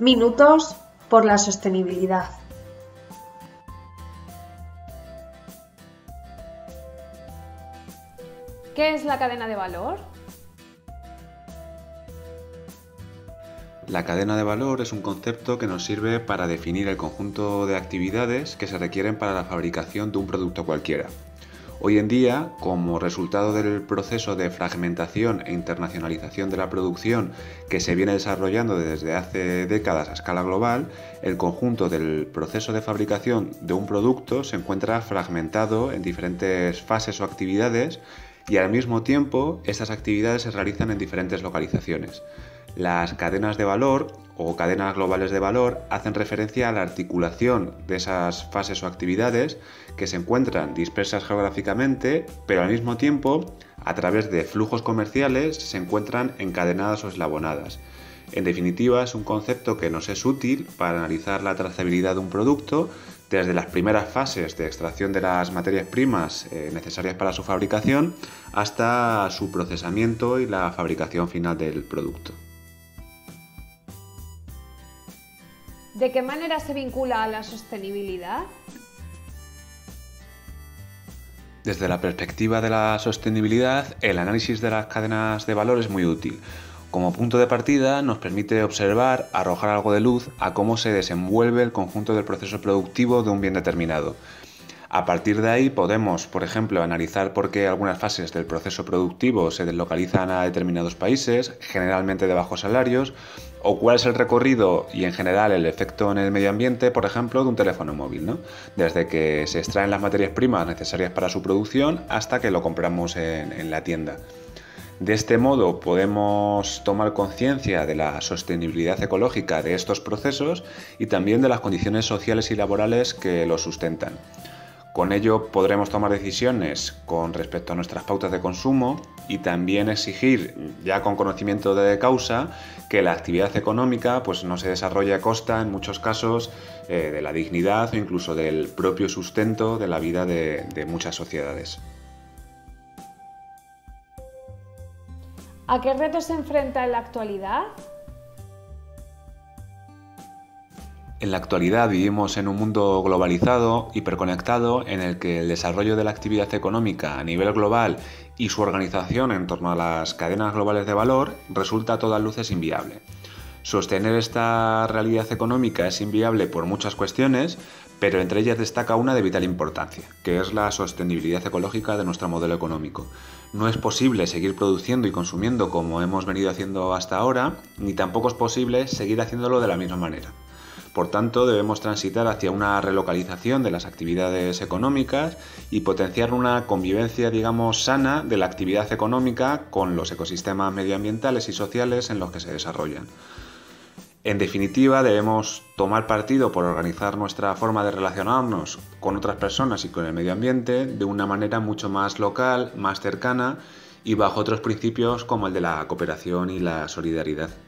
Minutos por la sostenibilidad. ¿Qué es la cadena de valor? La cadena de valor es un concepto que nos sirve para definir el conjunto de actividades que se requieren para la fabricación de un producto cualquiera. Hoy en día, como resultado del proceso de fragmentación e internacionalización de la producción que se viene desarrollando desde hace décadas a escala global, el conjunto del proceso de fabricación de un producto se encuentra fragmentado en diferentes fases o actividades y al mismo tiempo estas actividades se realizan en diferentes localizaciones. Las cadenas de valor o cadenas globales de valor hacen referencia a la articulación de esas fases o actividades que se encuentran dispersas geográficamente, pero al mismo tiempo, a través de flujos comerciales, se encuentran encadenadas o eslabonadas. En definitiva, es un concepto que nos es útil para analizar la trazabilidad de un producto desde las primeras fases de extracción de las materias primas necesarias para su fabricación hasta su procesamiento y la fabricación final del producto. ¿De qué manera se vincula a la sostenibilidad? Desde la perspectiva de la sostenibilidad, el análisis de las cadenas de valor es muy útil. Como punto de partida, nos permite observar, arrojar algo de luz a cómo se desenvuelve el conjunto del proceso productivo de un bien determinado. A partir de ahí podemos, por ejemplo, analizar por qué algunas fases del proceso productivo se deslocalizan a determinados países, generalmente de bajos salarios, o cuál es el recorrido y en general el efecto en el medio ambiente, por ejemplo, de un teléfono móvil, ¿no? Desde que se extraen las materias primas necesarias para su producción hasta que lo compramos en la tienda. De este modo podemos tomar conciencia de la sostenibilidad ecológica de estos procesos y también de las condiciones sociales y laborales que los sustentan. Con ello podremos tomar decisiones con respecto a nuestras pautas de consumo y también exigir, ya con conocimiento de causa, que la actividad económica pues, no se desarrolle a costa, en muchos casos, de la dignidad o incluso del propio sustento de la vida de muchas sociedades. ¿A qué retos se enfrenta en la actualidad? En la actualidad vivimos en un mundo globalizado, hiperconectado, en el que el desarrollo de la actividad económica a nivel global y su organización en torno a las cadenas globales de valor resulta a todas luces inviable. Sostener esta realidad económica es inviable por muchas cuestiones, pero entre ellas destaca una de vital importancia, que es la sostenibilidad ecológica de nuestro modelo económico. No es posible seguir produciendo y consumiendo como hemos venido haciendo hasta ahora, ni tampoco es posible seguir haciéndolo de la misma manera. Por tanto, debemos transitar hacia una relocalización de las actividades económicas y potenciar una convivencia, digamos, sana de la actividad económica con los ecosistemas medioambientales y sociales en los que se desarrollan. En definitiva, debemos tomar partido por organizar nuestra forma de relacionarnos con otras personas y con el medio ambiente de una manera mucho más local, más cercana y bajo otros principios como el de la cooperación y la solidaridad.